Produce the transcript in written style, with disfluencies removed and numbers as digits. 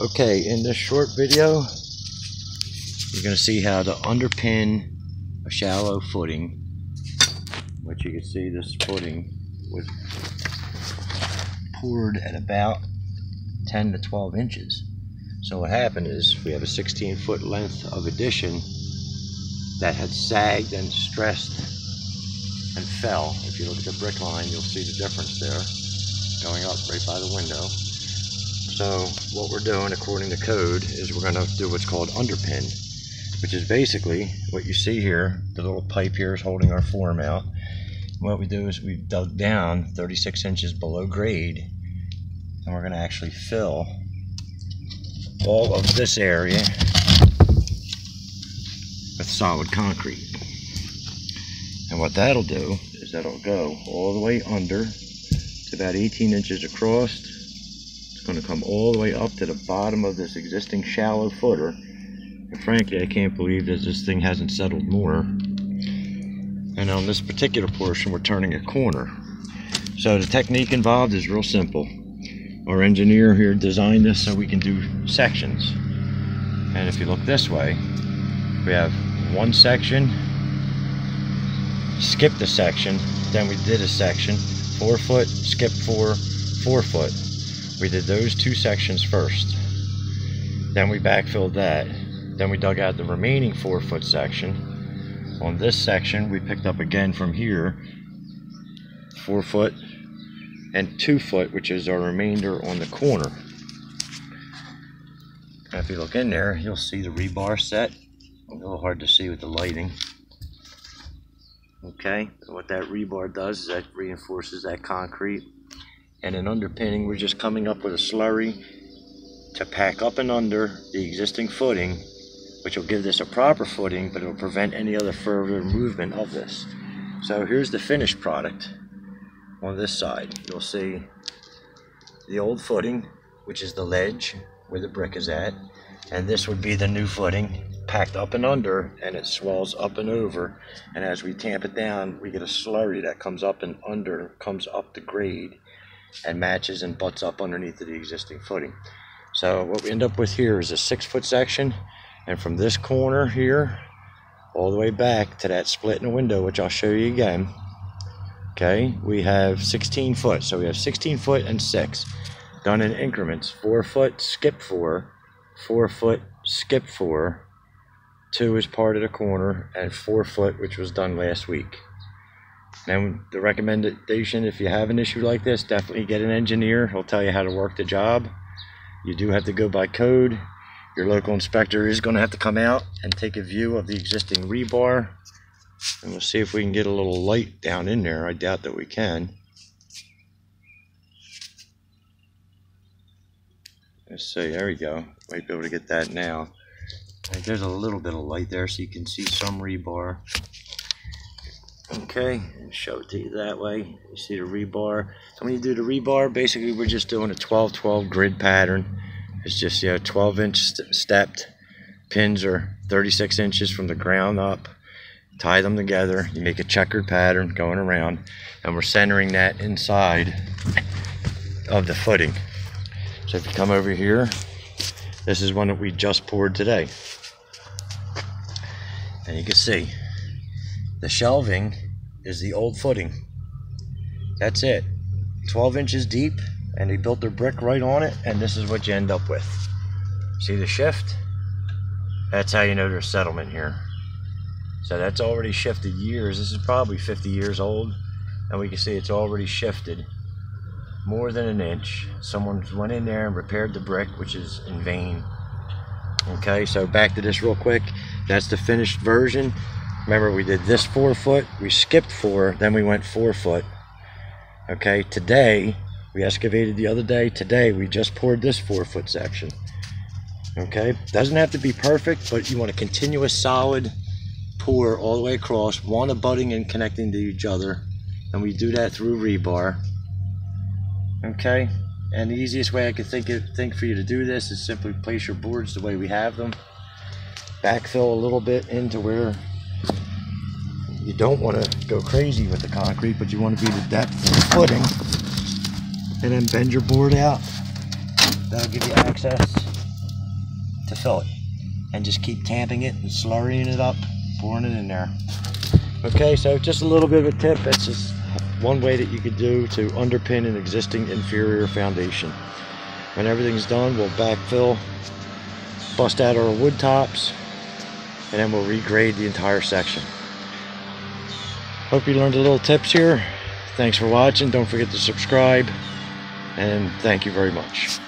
Okay, in this short video, you're going to see how to underpin a shallow footing. Which you can see this footing was poured at about 10 to 12 inches. So what happened is we have a 16-foot length of addition that had sagged and stressed and fell. If you look at the brick line, you'll see the difference there, going up right by the window. So what we're doing, according to code, is we're going to do what's called underpin, which is basically what you see here. The little pipe here is holding our form out. What we do is we dug down 36 inches below grade, and we're going to actually fill all of this area with solid concrete. And what that'll do is that'll go all the way under to about 18 inches across. It's going to come all the way up to the bottom of this existing shallow footer. And frankly, I can't believe that this thing hasn't settled more. And on this particular portion, we're turning a corner. So the technique involved is real simple. Our engineer here designed this so we can do sections. And if you look this way, we have one section, skip the section, then we did a section, 4 foot, skip 4 foot. We did those two sections first. Then we backfilled that. Then we dug out the remaining 4 foot section. On this section, we picked up again from here, 4 foot and 2 foot, which is our remainder on the corner. And if you look in there, you'll see the rebar set. A little hard to see with the lighting. Okay, what that rebar does is that reinforces that concrete. And in underpinning, we're just coming up with a slurry to pack up and under the existing footing, which will give this a proper footing, but it will prevent any other further movement of this. So here's the finished product on this side. You'll see the old footing, which is the ledge where the brick is at, and this would be the new footing packed up and under, and it swells up and over, and as we tamp it down, we get a slurry that comes up and under, comes up the grade, and matches and butts up underneath the existing footing. So what we end up with here is a 6 foot section, and from this corner here all the way back to that split in the window, which I'll show you again, okay, we have 16 foot. So we have 16 foot and 6 done in increments, 4 foot, skip 4 foot, skip 4, 2 is part of the corner, and 4 foot, which was done last week. And the recommendation, if you have an issue like this, definitely get an engineer. He'll tell you how to work the job. You do have to go by code. Your local inspector is going to have to come out and take a view of the existing rebar. And we'll see if we can get a little light down in there. I doubt that we can. Let's see, there we go. Might be able to get that now. Right, there's a little bit of light there, so you can see some rebar. Okay, and show it to you that way. You see the rebar. So when you do the rebar, basically we're just doing a 12-12 grid pattern. It's just, you know, 12-inch stepped pins are 36 inches from the ground up. Tie them together. You make a checkered pattern going around, and we're centering that inside of the footing. So if you come over here, this is one that we just poured today. And you can see the shelving is the old footing. That's it. 12 inches deep. And they built their brick right on it, and this is what you end up with. See the shift? That's how you know there's settlement here. So that's already shifted years. This is probably 50 years old, and we can see it's already shifted more than an inch. Someone went in there and repaired the brick, which is in vain. Okay, so back to this real quick. That's the finished version. Remember, we did this 4 foot, we skipped 4, then we went 4 foot. Okay, today, we excavated the other day. Today, we just poured this 4 foot section. Okay, doesn't have to be perfect, but you want a continuous solid pour all the way across, one abutting and connecting to each other. And we do that through rebar. Okay, and the easiest way I could think for you to do this is simply place your boards the way we have them. Backfill a little bit into where you don't want to go crazy with the concrete, but you want to be the depth of the footing. And then bend your board out. That'll give you access to fill it, and just keep tamping it and slurrying it up, pouring it in there. Okay, so just a little bit of a tip. It's just one way that you could do to underpin an existing inferior foundation. When everything's done, we'll backfill, bust out our wood tops, and then we'll regrade the entire section. Hope you learned a little tips here. Thanks for watching. Don't forget to subscribe, and thank you very much.